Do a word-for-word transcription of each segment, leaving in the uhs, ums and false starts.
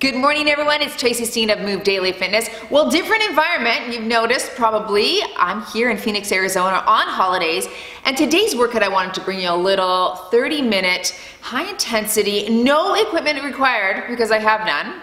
Good morning, everyone. It's Tracy Steen of Move Daily Fitness. Well, different environment. You've noticed probably I'm here in Phoenix, Arizona on holidays, and today's workout I wanted to bring you a little thirty minute high intensity, no equipment required because I have none.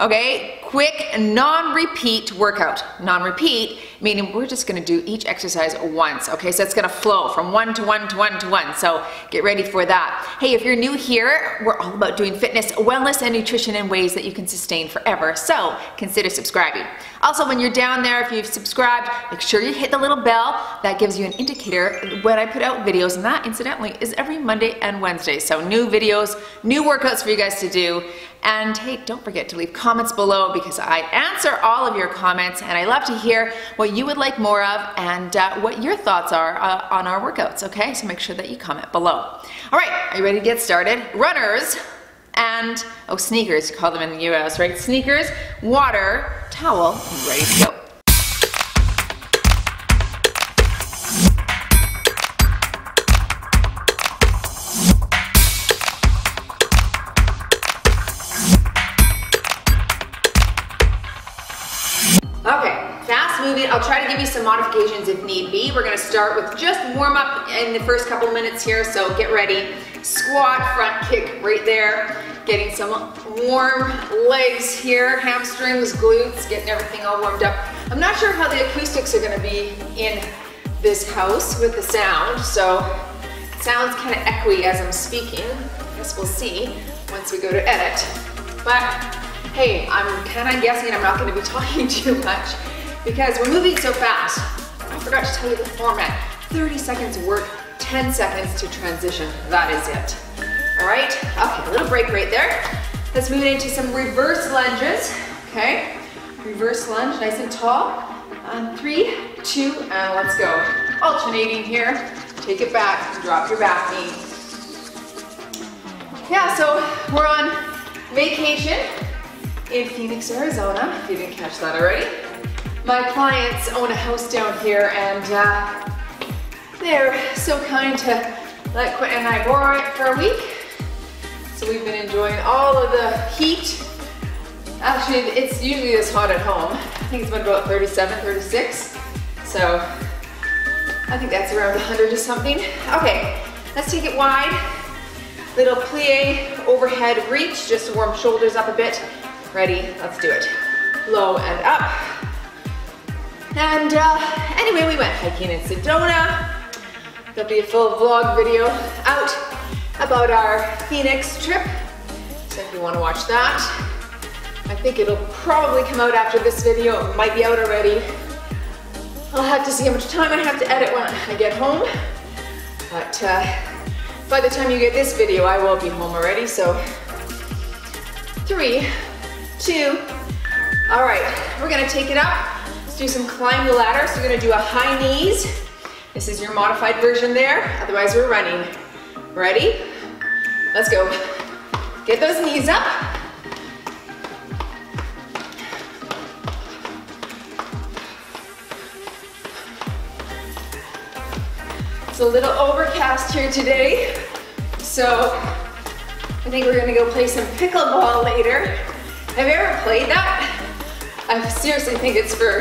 Okay, quick non-repeat workout. Non-repeat meaning we're just going to do each exercise once. Okay, so it's going to flow from one to one to one to one. So get ready for that. Hey, if you're new here, we're all about doing fitness, wellness, and nutrition in ways that you can sustain forever. So consider subscribing. Also, when you're down there, if you've subscribed, make sure you hit the little bell. That gives you an indicator when I put out videos, and that incidentally is every Monday and Wednesday. So new videos, new workouts for you guys to do. And hey, don't forget to leave comments below because I answer all of your comments, and I love to hear what you would like more of and uh, what your thoughts are uh, on our workouts, okay? So make sure that you comment below. All right, are you ready to get started? Runners and, oh, sneakers, you call them in the U S, right? Sneakers, water, towel, and ready to go. I'll try to give you some modifications if need be. We're gonna start with just warm up in the first couple minutes here, so get ready. Squat, front kick right there. Getting some warm legs here, hamstrings, glutes, getting everything all warmed up. I'm not sure how the acoustics are gonna be in this house with the sound, so it sounds kinda echoey as I'm speaking. I guess we'll see once we go to edit. But hey, I'm kinda guessing I'm not gonna be talking too much, because we're moving so fast. I forgot to tell you the format. thirty seconds work, ten seconds to transition. That is it. All right, okay, a little break right there. Let's move into some reverse lunges, okay? Reverse lunge, nice and tall. On three, two, and let's go. Alternating here, take it back, drop your back knee. Yeah, so we're on vacation in Phoenix, Arizona, if you didn't catch that already. My clients own a house down here, and uh, they're so kind to let Quentin and I borrow it for a week. So we've been enjoying all of the heat. Actually, it's usually this hot at home. I think it's been about thirty-seven, thirty-six. So I think that's around a hundred or something. Okay, let's take it wide. Little plie, overhead reach, just to warm shoulders up a bit. Ready, let's do it. Low and up. And uh, anyway, we went hiking in Sedona. There'll be a full vlog video out about our Phoenix trip, so if you want to watch that. I think it'll probably come out after this video. It might be out already. I'll have to see how much time I have to edit when I get home. But uh, by the time you get this video, I will be home already, so three, two, all right, we're gonna take it up. Let's do some climb the ladder. So you're gonna do a high knees. This is your modified version there. Otherwise we're running. Ready? Let's go. Get those knees up. It's a little overcast here today, so I think we're gonna go play some pickleball later. Have you ever played that? I seriously think it's for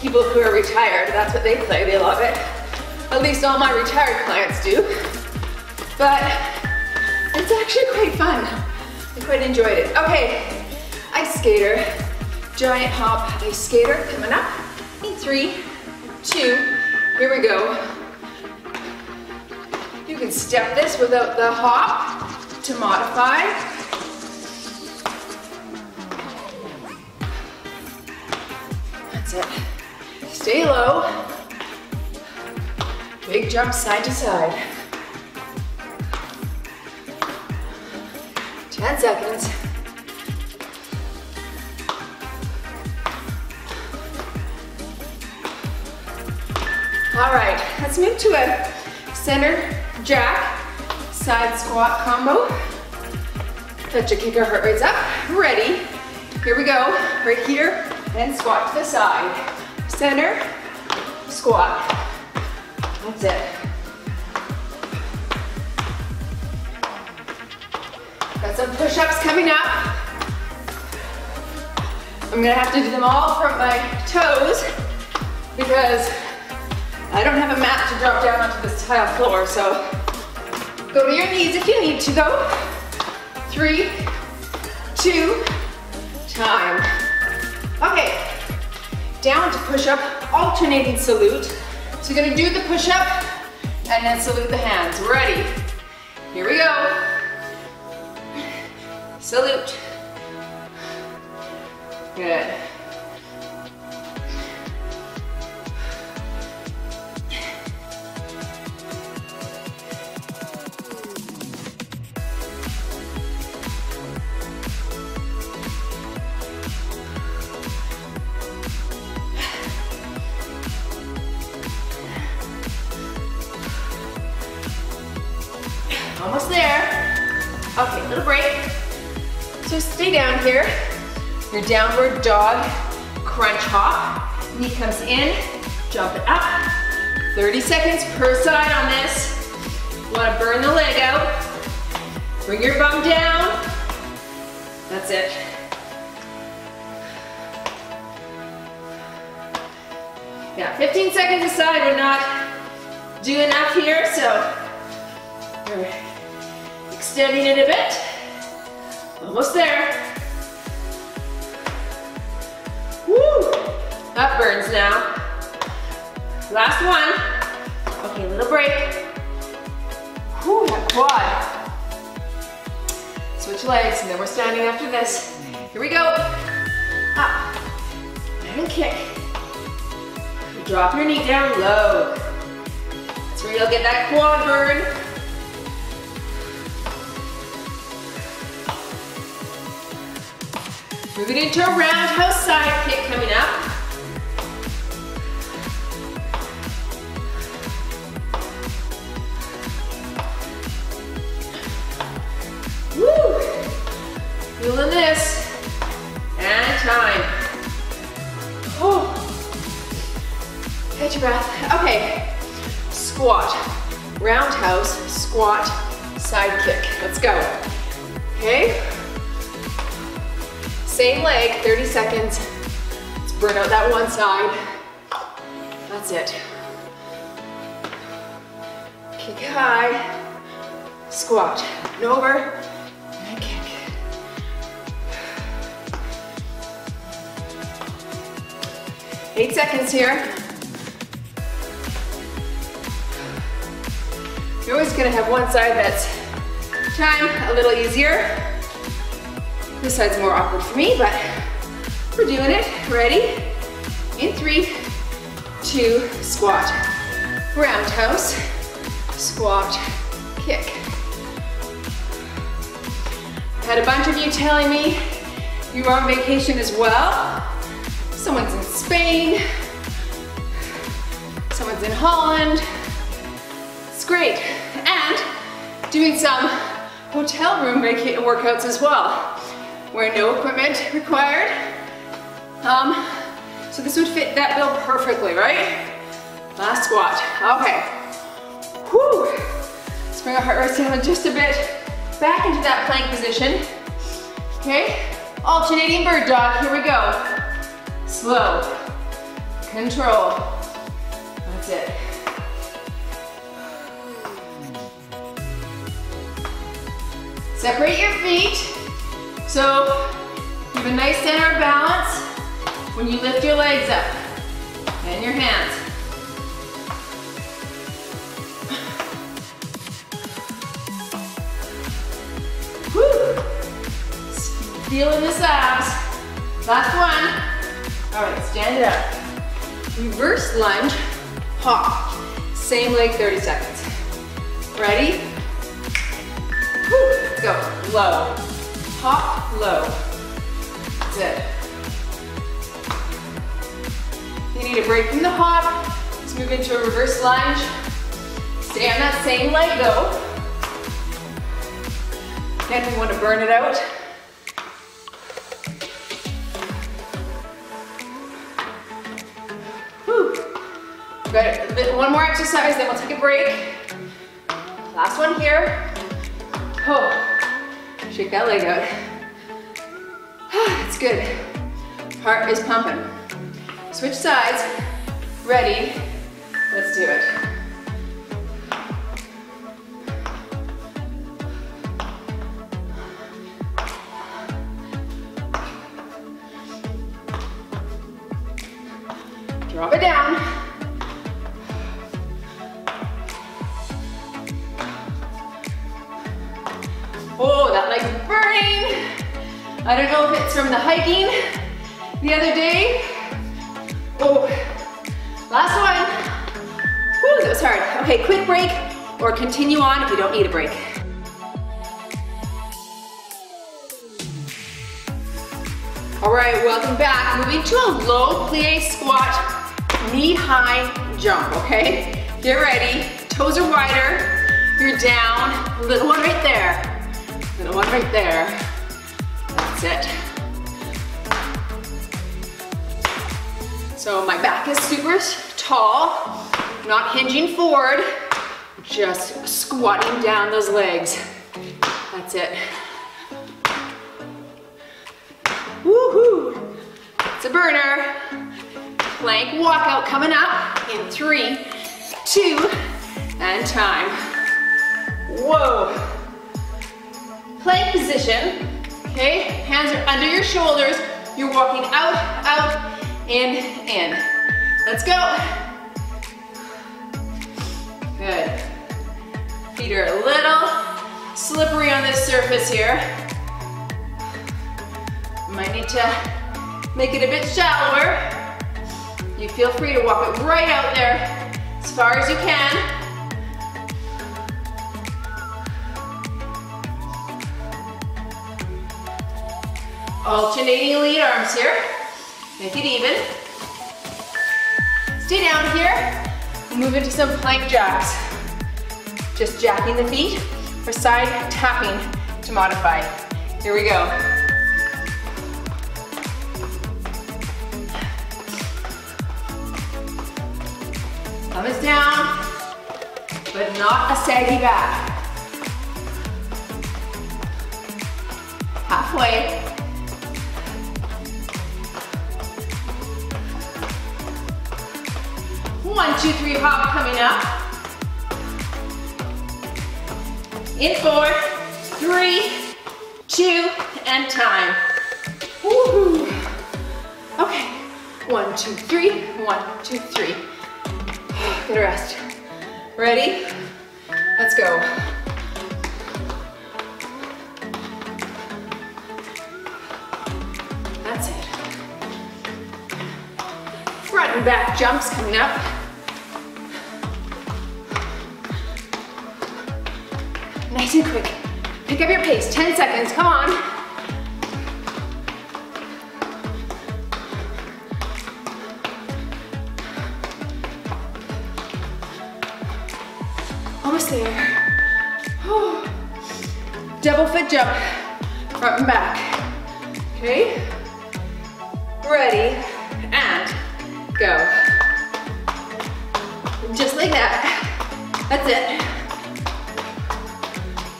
people who are retired. That's what they play, they love it. At least all my retired clients do. But it's actually quite fun. I quite enjoyed it. Okay, ice skater, giant hop, ice skater, coming up. In three, two, here we go. You can step this without the hop to modify. It. Stay low. Big jump side to side. ten seconds. All right, let's move to a center jack side squat combo. Let your kicker heart rates up. Ready. Here we go. Right here. Then squat to the side. Center, squat. That's it. Got some push-ups coming up. I'm gonna have to do them all from my toes because I don't have a mat to drop down onto this tile floor, so go to your knees if you need to go. Three, two, time. Okay, down to push up, alternating salute. So you're gonna do the push up and then salute the hands. Ready? Here we go. Salute. Good. Almost there. Okay, little break. So stay down here. Your downward dog, crunch hop. Knee comes in, jump it up. thirty seconds per side on this. You wanna burn the leg out. Bring your bum down. That's it. Yeah, fifteen seconds aside. We're not doing enough here, so you're extending it a bit. Almost there. Woo! That burns now. Last one. Okay, little break. Woo, that quad. Switch legs, and then we're standing after this. Here we go. Up. And kick. Drop your knee down low. That's where you'll get that quad burn. Moving into a roundhouse side kick coming up. Woo! Feeling this. And time. Oh. Catch your breath. Okay. Squat. Roundhouse, squat, side kick. Let's go. Okay. Same leg, thirty seconds. Let's burn out that one side. That's it. Kick high, squat, and over, and kick. Eight seconds here. You're always gonna have one side that's time a little easier. This side's more awkward for me, but we're doing it. Ready? In three, two, squat. Roundhouse, squat, kick. I had a bunch of you telling me you were on vacation as well. Someone's in Spain. Someone's in Holland. It's great. And doing some hotel room workouts as well, where no equipment required. Um, so this would fit that bill perfectly, right? Last squat, okay. Whew. Let's bring our heart rate down just a bit, back into that plank position. Okay, alternating bird dog, here we go. Slow, control, that's it. Separate your feet. So, you have a nice center balance when you lift your legs up and your hands. Woo! Feeling the abs. Last one. All right, stand up. Reverse lunge, hop. Same leg, thirty seconds. Ready? Woo! Go, low. Hop, low. That's it. You need a break from the hop. Let's move into a reverse lunge. Stay on that same leg though. Again, we want to burn it out. Whew. We've got one more exercise, then we'll take a break. Last one here. Oh. Shake that leg out. It's good. Heart is pumping. Switch sides. Ready. Let's do it. Drop it down. Oh, that leg's burning. I don't know if it's from the hiking the other day. Oh, last one. Whew, that was hard. Okay, quick break or continue on if you don't need a break. All right, welcome back. Moving to a low plie squat, knee high jump, okay? Get ready, toes are wider, you're down. Little one right there, little one right there. That's it. So my back is super tall, not hinging forward, just squatting down those legs. That's it. Woohoo! It's a burner. Plank walkout coming up in three, two, and time. Whoa. Plank position, okay? Hands are under your shoulders. You're walking out, out, in, in. Let's go. Good. Feet are a little slippery on this surface here. Might need to make it a bit shallower. You feel free to walk it right out there as far as you can. Alternating lead arms here. Make it even. Stay down here. Move into some plank jacks. Just jacking the feet or side tapping to modify. Here we go. Thumb is down, but not a saggy back. Halfway. One, two, three, hop coming up. In four, three, two, and time. Woohoo. Okay. One, two, three, one, two, three. Good rest. Ready? Let's go. That's it. Front and back jumps coming up. Nice and quick. Pick up your pace, ten seconds, come on. Almost there. Whew. Double foot jump, front and back. Okay, ready, and go. Just like that, that's it.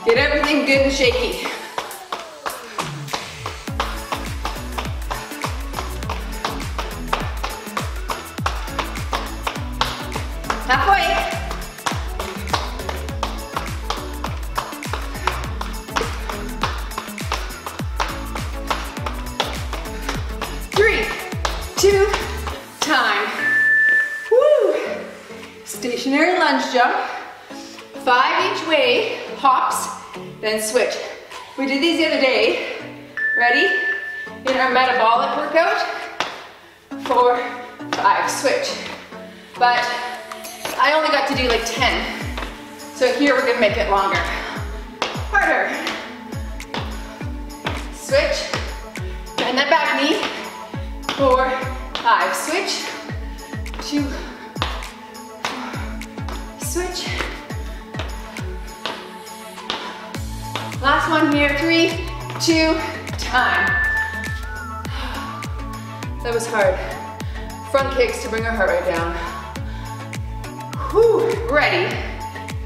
Get everything good and shaky. Halfway. Three, two, time. Woo! Stationary lunge jump. Five each way, hops, then switch. We did these the other day. Ready? In our metabolic workout, four, five, switch. But I only got to do like ten. So here we're gonna make it longer. Harder. Switch, bend that back knee. Four, five, switch. Two, four, switch. Last one here, three, two, time. That was hard. Front kicks to bring our heart rate down. Whew, ready.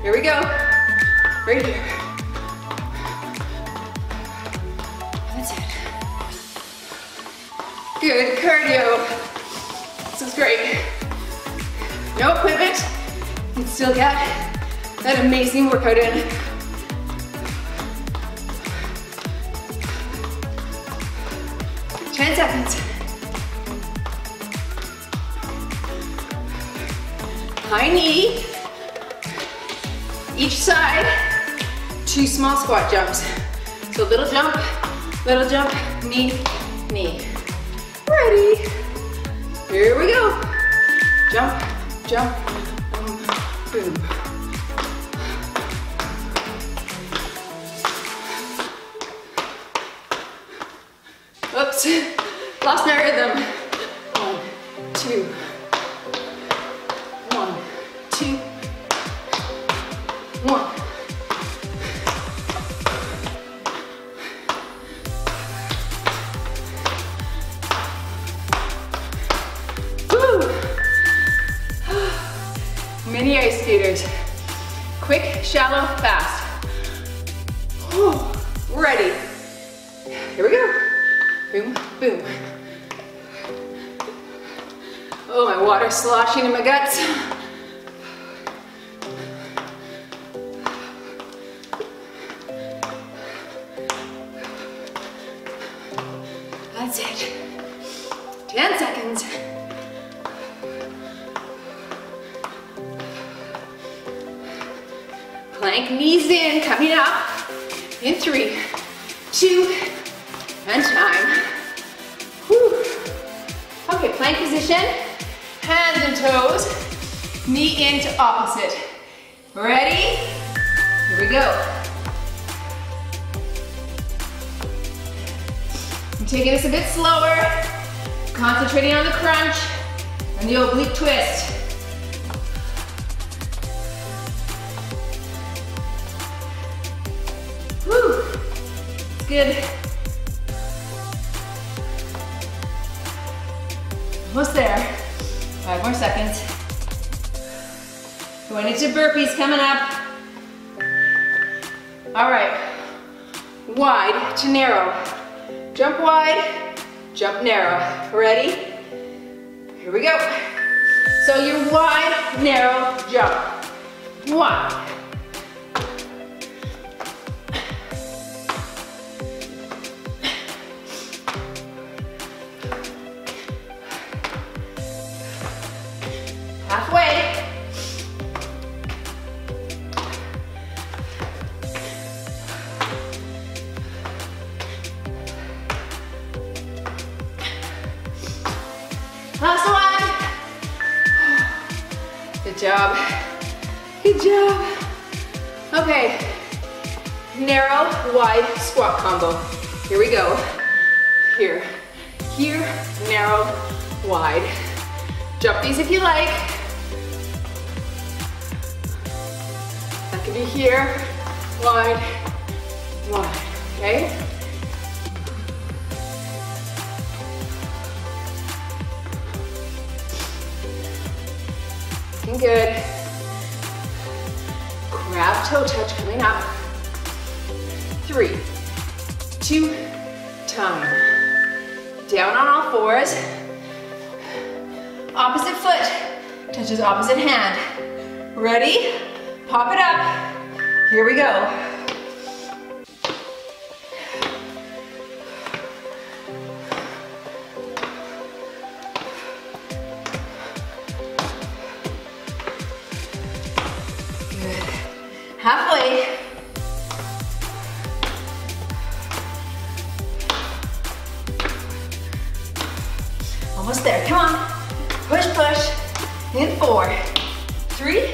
Here we go. Right here. That's it. good cardio. This is great. No equipment, you can still get that amazing workout in. ten seconds. High knee. Each side, two small squat jumps. So little jump, little jump, knee, knee. Ready? Here we go. Jump, jump, boom, boom. Oops, lost my rhythm. One, two, one, two, one. Woo! Mini ice skaters. Quick, shallow, fast. Whew. Ready. Here we go. Boom, boom. Oh, my water's sloshing in my guts. That's it. Ten seconds. Plank, knees in, coming up. In three, two, and time. Whew. Okay, plank position, hands and toes, knee into opposite. Ready? Here we go. I'm taking this a bit slower, concentrating on the crunch and the oblique twist. Whew. It's good. Almost there. Five more seconds. Going into burpees coming up. All right. Wide to narrow. Jump wide, jump narrow. Ready? Here we go. So your wide, narrow jump. One. Halfway. Last one. Good job. Good job. Okay. Narrow, wide squat combo. Here we go. Here. Here, narrow, wide. Jump these if you like. That can be here, wide, wide, okay? Looking good. Crab toe touch coming up. Three, two, time. Down on all fours. Opposite foot touches opposite hand. Ready? Pop it up. Here we go. Good. Halfway. Almost there. Come on. Push, push, in four, three,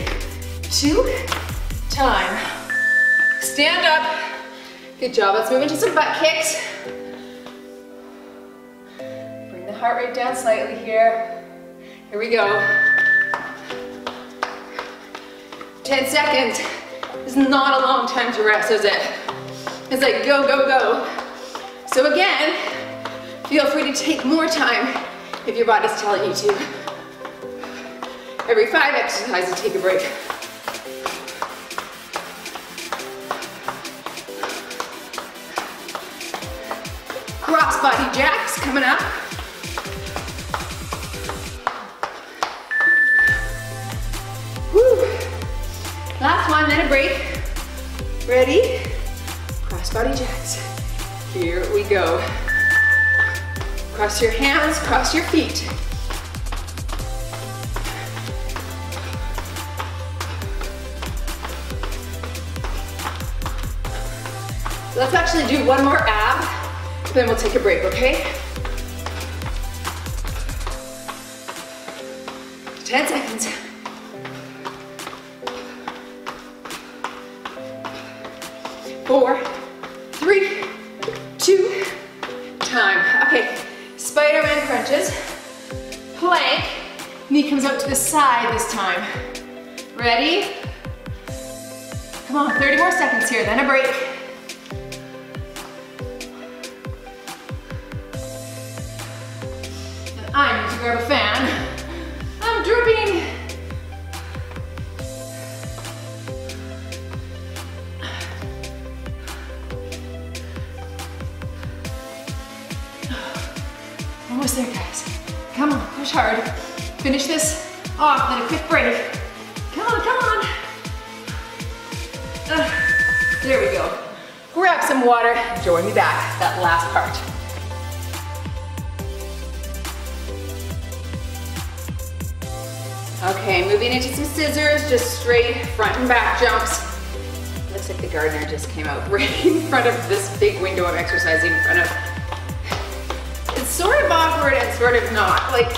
two, time. Stand up. Good job, let's move into some butt kicks. Bring the heart rate down slightly here. Here we go. ten seconds. It's not a long time to rest, is it? It's like go, go, go. So again, feel free to take more time if your body's telling you to. Every five exercises, take a break. Cross body jacks coming up. Last one, then a break. Ready? Crossbody jacks. Here we go. Cross your hands, cross your feet. Let's actually do one more ab, then we'll take a break, okay? ten seconds. Four, three, two, time. Okay, Spider-Man crunches. Plank, knee comes out to the side this time. Ready? Come on, thirty more seconds here, then a break. I need to grab a fan. I'm drooping. Almost there, guys. Come on, push hard. Finish this off, then a quick break. Come on, come on. Uh, there we go. Grab some water, join me back, that last part. Okay, moving into some scissors, just straight front and back jumps. Looks like the gardener just came out right in front of this big window I'm exercising in front of. It's sort of awkward and sort of not. Like,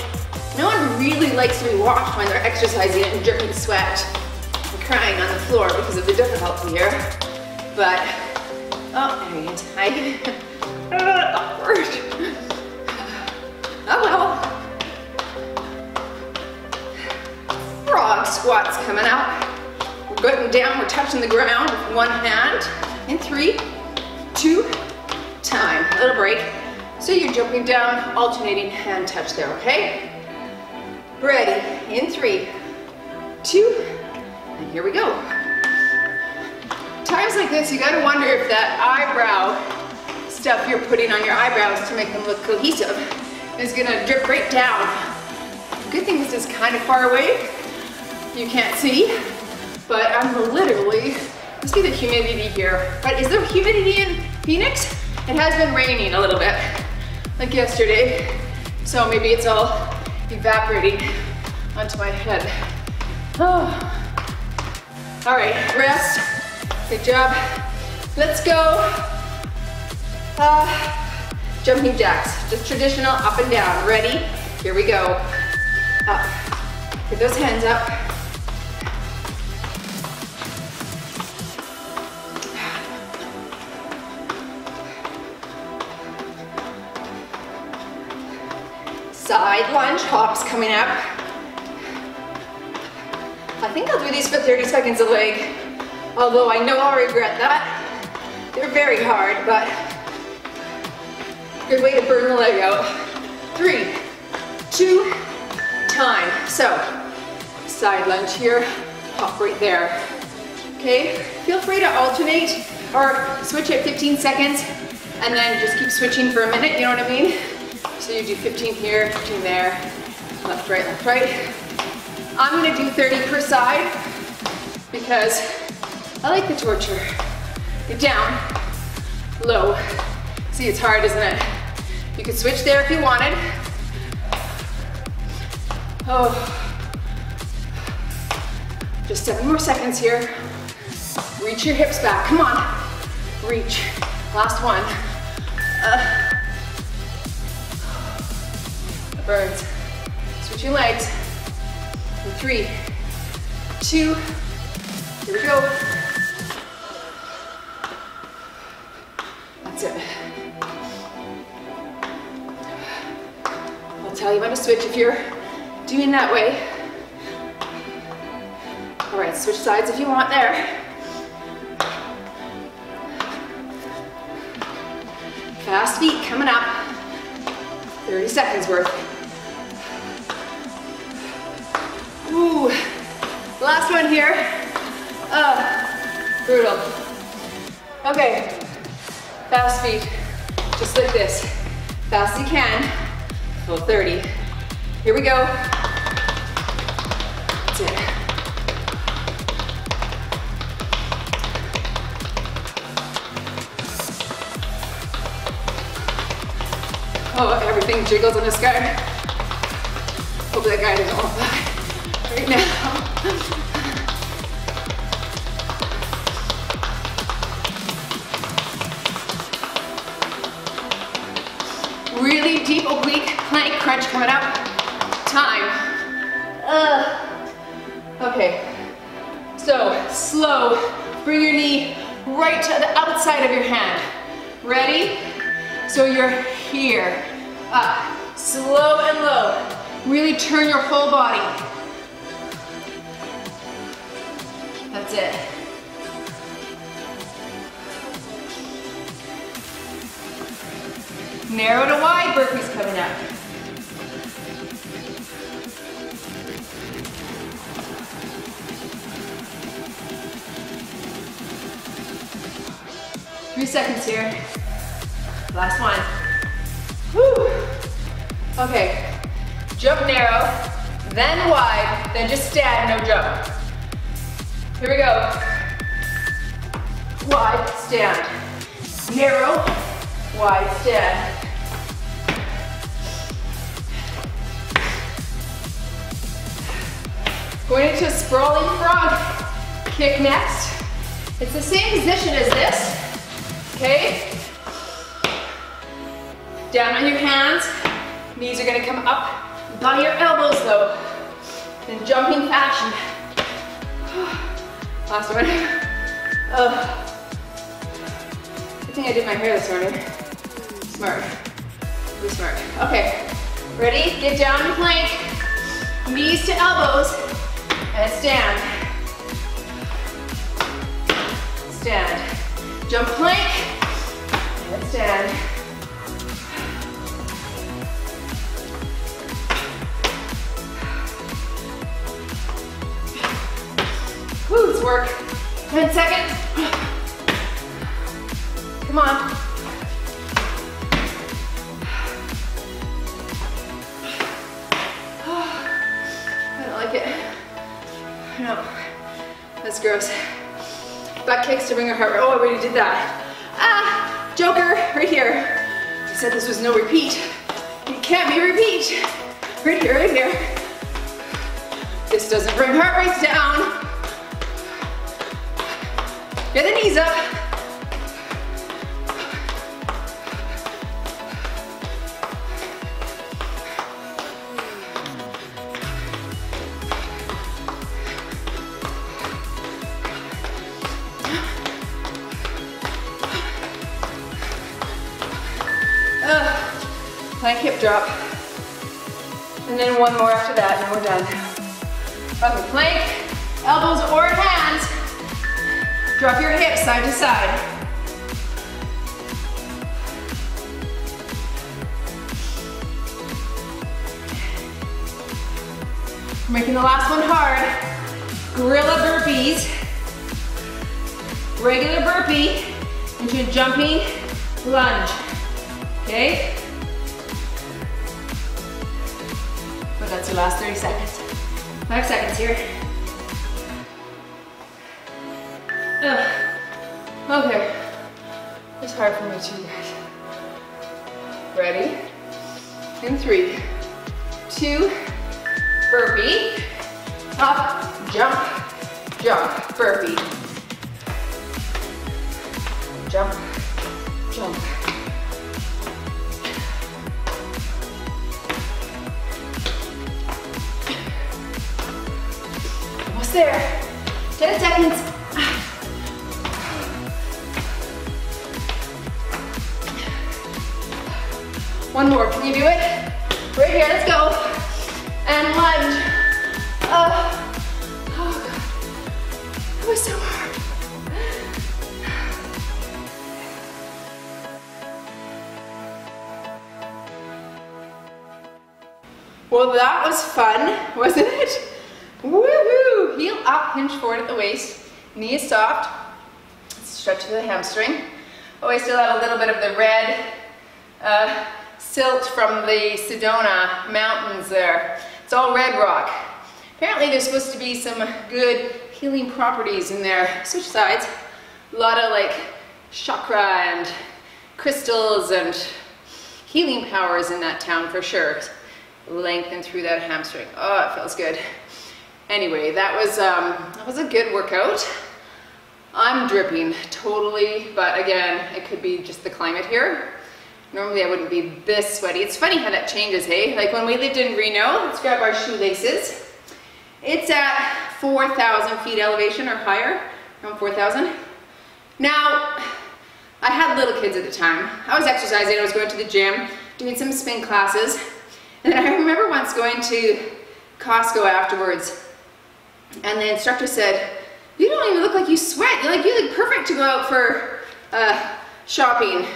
no one really likes to be watched when they're exercising and dripping sweat and crying on the floor because of the difficulty here. But, oh, there you go, tight. Awkward. Oh well. Frog squats coming up. We're going down, we're touching the ground with one hand. In three, two, time. A little break. So you're jumping down, alternating hand touch there, okay? Ready, in three, two, and here we go. Times like this, you gotta wonder if that eyebrow stuff you're putting on your eyebrows to make them look cohesive is gonna drip right down. Good thing this is kind of far away. You can't see, but I'm literally, let's see the humidity here. But is there humidity in Phoenix? It has been raining a little bit, like yesterday. So maybe it's all evaporating onto my head. Oh. All right, rest, good job. Let's go. Uh, jumping jacks, just traditional up and down. Ready? Here we go. Up, get those hands up. Side lunge, hops coming up. I think I'll do these for thirty seconds a leg, although I know I'll regret that. They're very hard, but good way to burn the leg out. Three, two, time. So, side lunge here, hop right there. Okay, feel free to alternate or switch at fifteen seconds and then just keep switching for a minute, you know what I mean? So you do fifteen here, fifteen there, left, right, left, right. I'm gonna do thirty per side because I like the torture. Get down, low. See, it's hard, isn't it? You could switch there if you wanted. Oh. Just seven more seconds here. Reach your hips back, come on. Reach, last one. Uh. Burns. Switching legs. In three, two, here we go. That's it. I'll tell you when to switch if you're doing that way. All right, switch sides if you want there. Fast feet coming up. thirty seconds worth. Ooh, last one here. Uh, brutal. Okay, fast feet. Just like this. Fast as you can. Full thirty. Here we go. That's it. Oh, everything jiggles in this guy. Hope that guy doesn't want that right now. Really deep oblique plank crunch coming up. Time. Uh, okay. So slow, bring your knee right to the outside of your hand. Ready? So you're here, up, slow and low. Really turn your whole body. That's it. Narrow to wide, burpees coming up. Three seconds here. Last one. Woo. Okay. Jump narrow, then wide, then just stand, no jump. Here we go. Wide, stand. Narrow, wide, stand. Going into a sprawling frog kick next. It's the same position as this. Okay, down on your hands, knees are gonna come up by your elbows though, in jumping fashion. Last one. Oh, I think I did my hair this morning. Smart, really smart. Okay, ready? Get down to plank, knees to elbows, and stand. Stand. Jump plank, and stand. Woo, it's work. Ten seconds. Come on. I don't like it. No, that's gross. Butt kicks to bring your heart rate. Oh, I already did that. Ah, joker, right here. I said this was no repeat. It can't be repeat. Right here, right here. This doesn't bring heart rates down. Get the knees up. Plank hip drop, and then one more after that, and we're done. Okay, plank, elbows or hands. Drop your hips side to side. We're making the last one hard. Gorilla burpees. Regular burpee into a jumping lunge. Okay. That's your last thirty seconds. Five seconds here. Ugh. Okay. It's hard for me too, guys. Ready? In three, two, burpee. Up, jump, jump, burpee. Jump, jump. There. ten seconds. One more. Can you do it? Right here. Let's go. And lunge. Up. Oh, God. That was so hard. Well, that was fun, wasn't it? Woohoo! Heel up, hinge forward at the waist. Knee is soft. Stretch to the hamstring. Oh, I still have a little bit of the red uh, silt from the Sedona mountains there. It's all red rock. Apparently there's supposed to be some good healing properties in there. Switch sides. A lot of like chakra and crystals and healing powers in that town for sure. Lengthen through that hamstring. Oh, it feels good. Anyway, that was um, that was a good workout. I'm dripping totally, but again, it could be just the climate here. Normally I wouldn't be this sweaty. It's funny how that changes, hey? Like when we lived in Reno, let's grab our shoelaces. It's at four thousand feet elevation or higher, around four thousand. Now, I had little kids at the time. I was exercising, I was going to the gym, doing some spin classes. And then I remember once going to Costco afterwards, and the instructor said, "You don't even look like you sweat. You're like, you look perfect to go out for uh, shopping."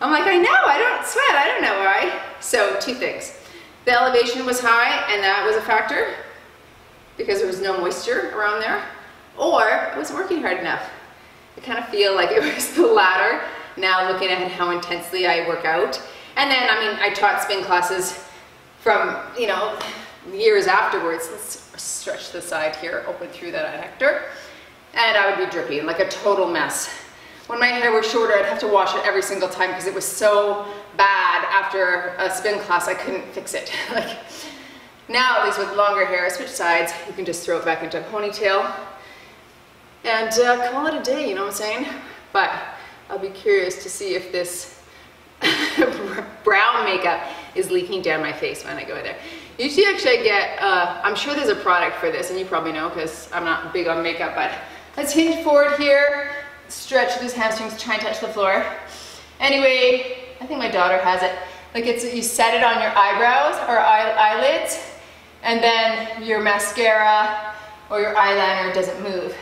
I'm like, "I know, I don't sweat. I don't know why." So two things. The elevation was high, and that was a factor because there was no moisture around there, or I wasn't working hard enough. I kind of feel like it was the latter now, looking at how intensely I work out. And then, I mean, I taught spin classes from, you know, years afterwards. Let's stretch the side here, open through that adductor. And I would be dripping, like a total mess. When my hair was shorter, I'd have to wash it every single time because it was so bad after a spin class, I couldn't fix it. Like now, at least with longer hair, switch sides, you can just throw it back into a ponytail and uh, call it a day, you know what I'm saying? But I'll be curious to see if this brown makeup is leaking down my face when I go in there. Usually actually I get, uh, I'm sure there's a product for this, and you probably know because I'm not big on makeup, but let's hinge forward here, stretch those hamstrings, try and touch the floor. Anyway, I think my daughter has it. Like it's, you set it on your eyebrows or eye, eyelids, and then your mascara or your eyeliner doesn't move.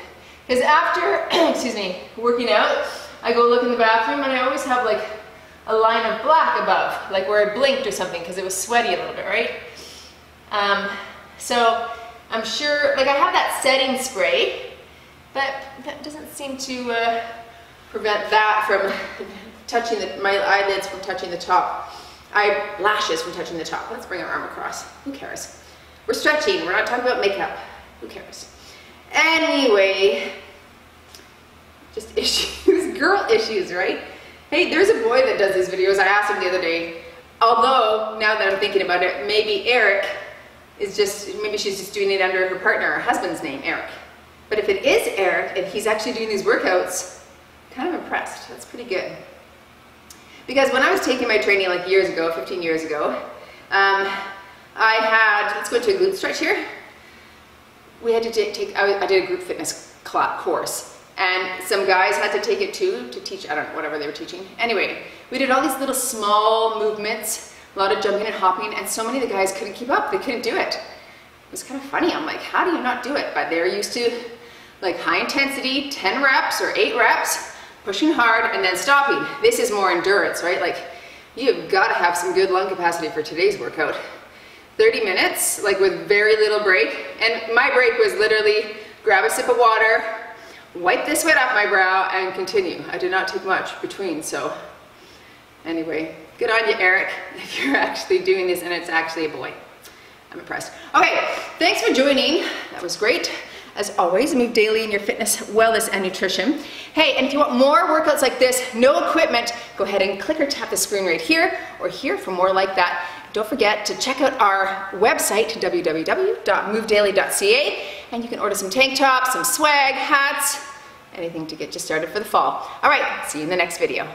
Because after, excuse me, working out, I go look in the bathroom and I always have like a line of black above, like where I blinked or something because it was sweaty a little bit, right? Um, so I'm sure, like I have that setting spray, but that doesn't seem to uh, prevent that from touching the, my eyelids from touching the top, eyelashes from touching the top. Let's bring our arm across. Who cares? We're stretching. We're not talking about makeup. Who cares? Anyway, just issues, girl issues, right? Hey, there's a boy that does these videos. I asked him the other day, although now that I'm thinking about it, maybe Eric is just, maybe she's just doing it under her partner, her husband's name, Eric. But if it is Eric and he's actually doing these workouts, I'm kind of impressed. That's pretty good. Because when I was taking my training like years ago, fifteen years ago, um, I had, let's go to a glute stretch here. We had to take, I did a group fitness course. And some guys had to take it too, to teach, I don't know, whatever they were teaching. Anyway, we did all these little small movements, a lot of jumping and hopping, and so many of the guys couldn't keep up, they couldn't do it. It was kind of funny, I'm like, how do you not do it? But they're used to like high intensity, ten reps or eight reps, pushing hard and then stopping. This is more endurance, right? Like you've got to have some good lung capacity for today's workout. thirty minutes, like with very little break. And my break was literally grab a sip of water, wipe the sweat off my brow and continue. I did not take much between, so anyway, good on you, Eric, if you're actually doing this and it's actually a boy. I'm impressed. Okay, thanks for joining. That was great. As always, Move Daily in your fitness, wellness, and nutrition. Hey, and if you want more workouts like this, no equipment, go ahead and click or tap the screen right here or here for more like that. Don't forget to check out our website, w w w dot move daily dot c a, and you can order some tank tops, some swag, hats, anything to get you started for the fall. All right, see you in the next video.